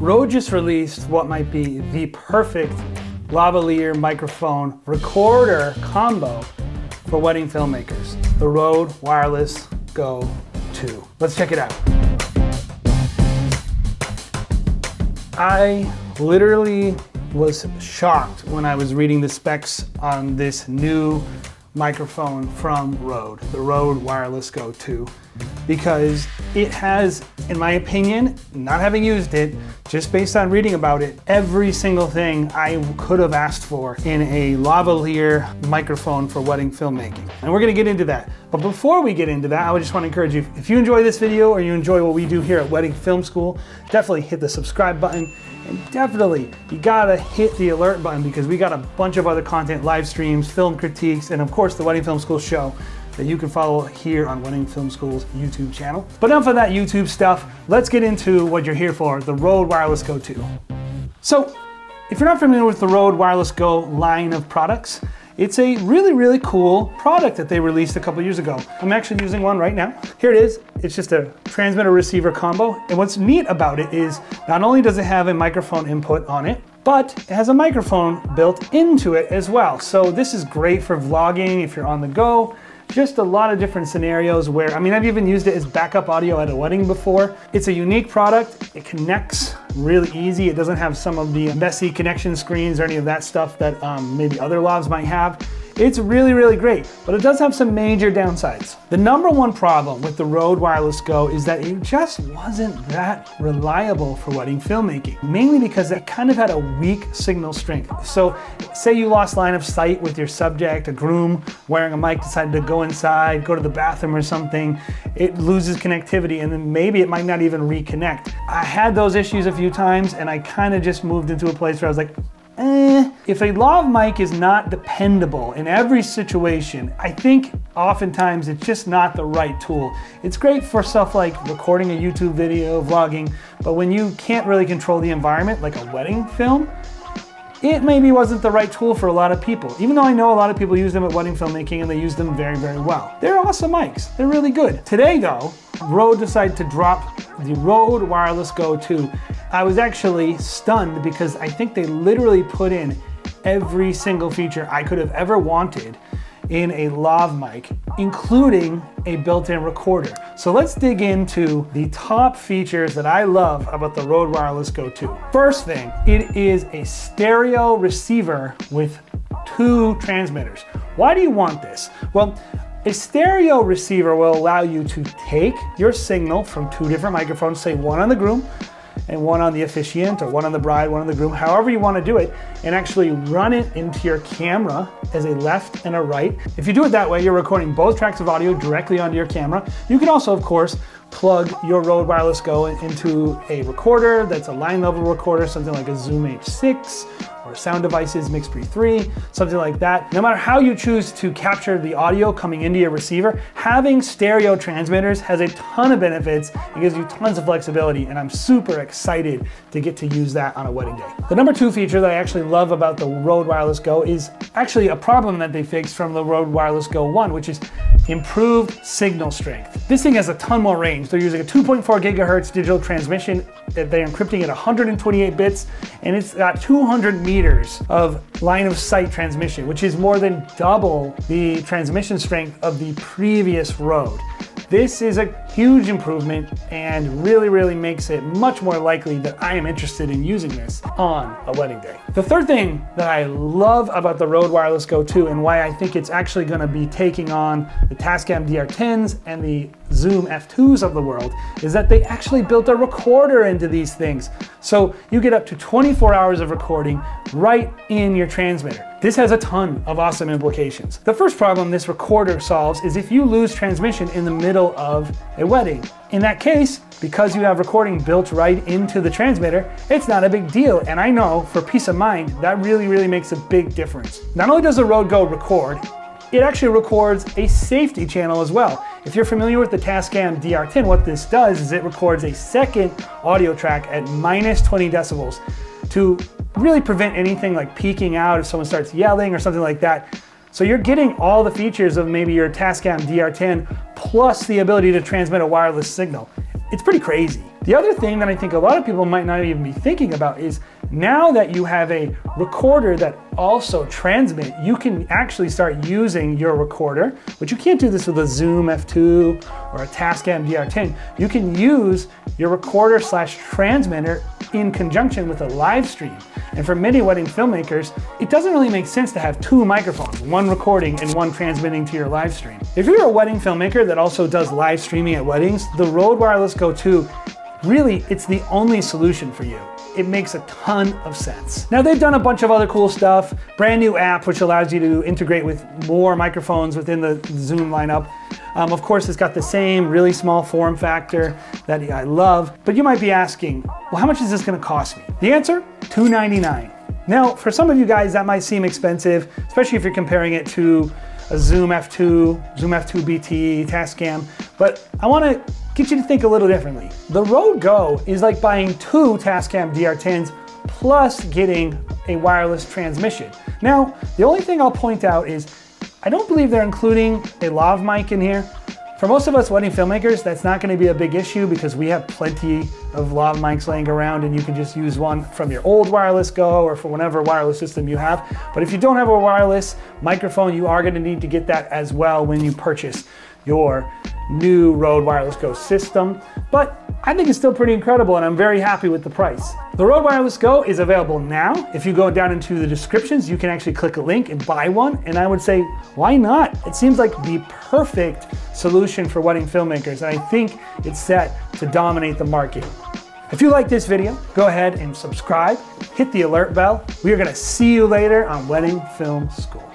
Rode just released what might be the perfect lavalier microphone recorder combo for wedding filmmakers, the Rode Wireless Go II. Let's check it out. I literally was shocked when I was reading the specs on this new microphone from Rode, the Rode Wireless Go II, because it has, in my opinion, not having used it, just based on reading about it, every single thing I could have asked for in a lavalier microphone for wedding filmmaking. And we're gonna get into that. But before we get into that, I just wanna encourage you, if you enjoy this video or you enjoy what we do here at Wedding Film School, definitely hit the subscribe button. And definitely, you gotta hit the alert button because we got a bunch of other content, live streams, film critiques, and of course the Wedding Film School show that you can follow here on Wedding Film School's YouTube channel. But enough of that YouTube stuff, let's get into what you're here for, the Rode Wireless Go II. So, if you're not familiar with the Rode Wireless Go line of products, it's a really, really cool product that they released a couple years ago. I'm actually using one right now. Here it is. It's just a transmitter-receiver combo. And what's neat about it is not only does it have a microphone input on it, but it has a microphone built into it as well. So this is great for vlogging if you're on the go. Just a lot of different scenarios where, I mean, I've even used it as backup audio at a wedding before. It's a unique product. It connects really easy. It doesn't have some of the messy connection screens or any of that stuff that maybe other lavs might have. It's really, really great, but it does have some major downsides. The number one problem with the Rode Wireless Go is that it just wasn't that reliable for wedding filmmaking, mainly because it kind of had a weak signal strength. So say you lost line of sight with your subject, a groom wearing a mic decided to go inside, go to the bathroom or something, it loses connectivity and then maybe it might not even reconnect. I had those issues a few times and I kind of just moved into a place where I was like, if a lav mic is not dependable in every situation, I think oftentimes it's just not the right tool. It's great for stuff like recording a YouTube video, vlogging, but when you can't really control the environment, like a wedding film, it maybe wasn't the right tool for a lot of people, even though I know a lot of people use them at wedding filmmaking and they use them very, very well. They're awesome mics, they're really good. Today though, Rode decided to drop the Rode Wireless Go II. I was actually stunned because I think they literally put in every single feature I could have ever wanted in a lav mic, including a built-in recorder. So let's dig into the top features that I love about the Rode Wireless Go II. First thing, it is a stereo receiver with two transmitters. Why do you want this? Well, a stereo receiver will allow you to take your signal from two different microphones, say one on the groom and one on the officiant, or one on the bride, one on the groom, however you want to do it, and actually run it into your camera as a left and a right. If you do it that way, you're recording both tracks of audio directly onto your camera. You can also, of course, plug your Rode Wireless Go into a recorder that's a line level recorder, something like a Zoom H6 or Sound Devices Mixpre 3, something like that. No matter how you choose to capture the audio coming into your receiver, having stereo transmitters has a ton of benefits. It gives you tons of flexibility and I'm super excited to get to use that on a wedding day. The number two feature that I actually love about the Rode Wireless Go is actually a problem that they fixed from the Rode Wireless Go 1, which is improved signal strength. This thing has a ton more range. They're using a 2.4 gigahertz digital transmission that they're encrypting at 128 bits, and it's got 200 meters of line of sight transmission, which is more than double the transmission strength of the previous Rode. This is a huge improvement and really, really makes it much more likely that I am interested in using this on a wedding day. The third thing that I love about the Rode Wireless Go II and why I think it's actually gonna be taking on the Tascam DR-10s and the Zoom F2s of the world is that they actually built a recorder into these things. So you get up to 24 hours of recording right in your transmitter. This has a ton of awesome implications. The first problem this recorder solves is if you lose transmission in the middle of a wedding. In that case, because you have recording built right into the transmitter, it's not a big deal. And I know for peace of mind, that really, really makes a big difference. Not only does the Rode Go record, it actually records a safety channel as well. If you're familiar with the Tascam DR-10, what this does is it records a second audio track at -20 decibels to really prevent anything like peeking out if someone starts yelling or something like that. So you're getting all the features of maybe your Tascam DR-10 plus the ability to transmit a wireless signal. It's pretty crazy. The other thing that I think a lot of people might not even be thinking about is now that you have a recorder that also transmits, you can actually start using your recorder, but you can't do this with a Zoom F2 or a Tascam DR-10. You can use your recorder slash transmitter in conjunction with a live stream. And for many wedding filmmakers, it doesn't really make sense to have two microphones, one recording and one transmitting to your live stream. If you're a wedding filmmaker that also does live streaming at weddings, the Rode Wireless Go II, really, it's the only solution for you. It makes a ton of sense. Now, they've done a bunch of other cool stuff, brand new app, which allows you to integrate with more microphones within the Zoom lineup. Of course, it's got the same really small form factor that I love, but you might be asking, well, how much is this gonna cost me? The answer, $299. Now, for some of you guys, that might seem expensive, especially if you're comparing it to a Zoom F2, Zoom F2 BT, Tascam, but I wanna get you to think a little differently. The Rode Go is like buying two Tascam DR-10s plus getting a wireless transmission. Now, the only thing I'll point out is I don't believe they're including a lav mic in here. For most of us wedding filmmakers, that's not gonna be a big issue because we have plenty of lav mics laying around and you can just use one from your old Wireless Go or from whatever wireless system you have. But if you don't have a wireless microphone, you are gonna need to get that as well when you purchase your new Rode Wireless Go system. But I think it's still pretty incredible and I'm very happy with the price. The Rode Wireless Go is available now. If you go down into the descriptions, you can actually click a link and buy one. And I would say, why not? It seems like the perfect solution for wedding filmmakers. And I think it's set to dominate the market. If you like this video, go ahead and subscribe, hit the alert bell. We are gonna see you later on Wedding Film School.